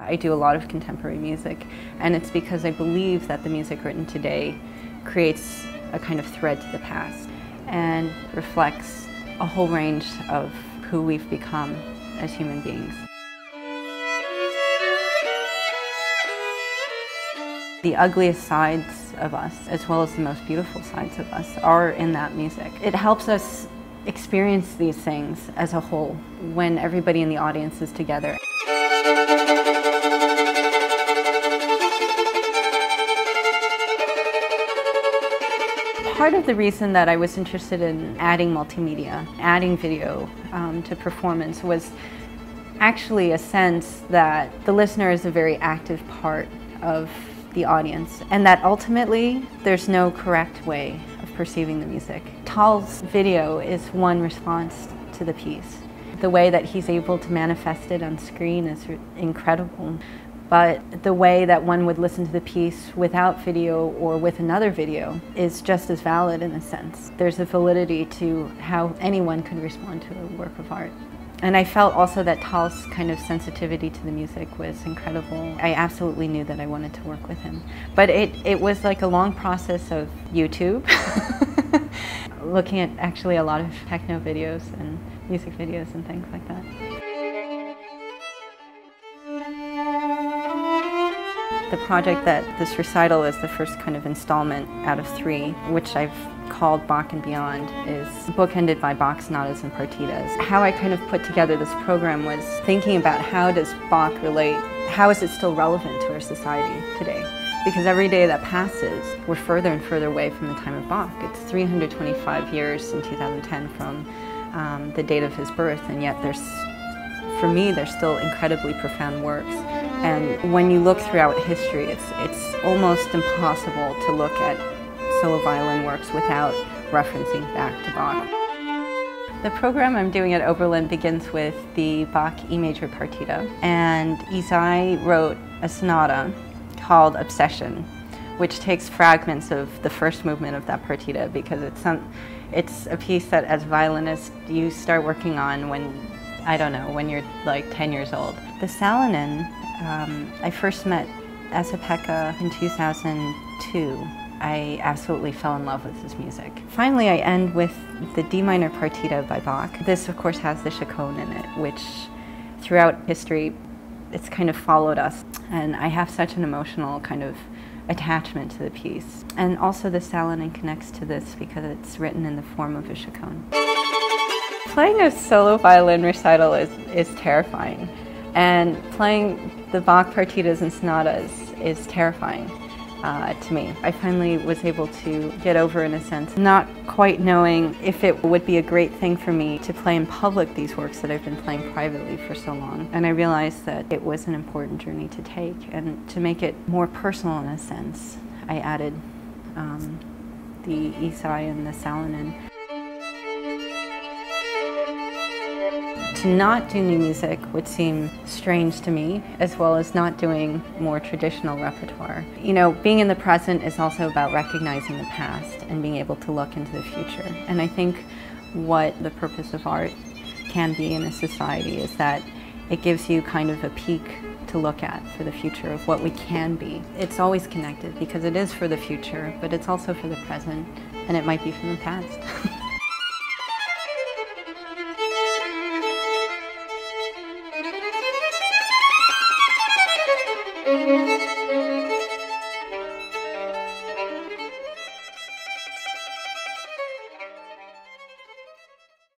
I do a lot of contemporary music, and it's because I believe that the music written today creates a kind of thread to the past and reflects a whole range of who we've become as human beings. The ugliest sides of us, as well as the most beautiful sides of us, are in that music. It helps us experience these things as a whole when everybody in the audience is together. Part of the reason that I was interested in adding multimedia, adding video to performance was actually a sense that the listener is a very active part of the audience, and that ultimately there's no correct way of perceiving the music. Tall's video is one response to the piece. The way that he's able to manifest it on screen is incredible. But the way that one would listen to the piece without video or with another video is just as valid in a sense. There's a validity to how anyone could respond to a work of art. And I felt also that Tall's kind of sensitivity to the music was incredible. I absolutely knew that I wanted to work with him. But it was like a long process of YouTube, looking at actually a lot of techno videos and music videos and things like that. The project that this recital is the first kind of installment out of three, which I've called Bach and Beyond, is bookended by Bach sonatas and partitas. How I kind of put together this program was thinking about how does Bach relate, how is it still relevant to our society today? Because every day that passes, we're further and further away from the time of Bach. It's 325 years in 2010 from the date of his birth, and yet there's, for me, there's still incredibly profound works. And when you look throughout history, it's almost impossible to look at solo violin works without referencing back to Bach. The program I'm doing at Oberlin begins with the Bach E major partita, and Ysaÿe wrote a sonata called Obsession, which takes fragments of the first movement of that partita, because it's a piece that as a violinist you start working on when, I don't know, when you're like 10 years old. The Salonen, I first met Esa-Pekka in 2002. I absolutely fell in love with his music. Finally, I end with the D minor partita by Bach. This, of course, has the Chaconne in it, which throughout history, it's kind of followed us. And I have such an emotional kind of attachment to the piece. And also the Salonen connects to this because it's written in the form of a Chaconne. Playing a solo violin recital is terrifying. And playing the Bach partitas and sonatas is terrifying to me. I finally was able to get over, in a sense, not quite knowing if it would be a great thing for me to play in public these works that I've been playing privately for so long. And I realized that it was an important journey to take, and to make it more personal in a sense, I added the Ysaÿe and the Salonen. To not do new music would seem strange to me, as well as not doing more traditional repertoire. You know, being in the present is also about recognizing the past and being able to look into the future. And I think what the purpose of art can be in a society is that it gives you kind of a peek to look at for the future of what we can be. It's always connected because it is for the future, but it's also for the present, and it might be from the past.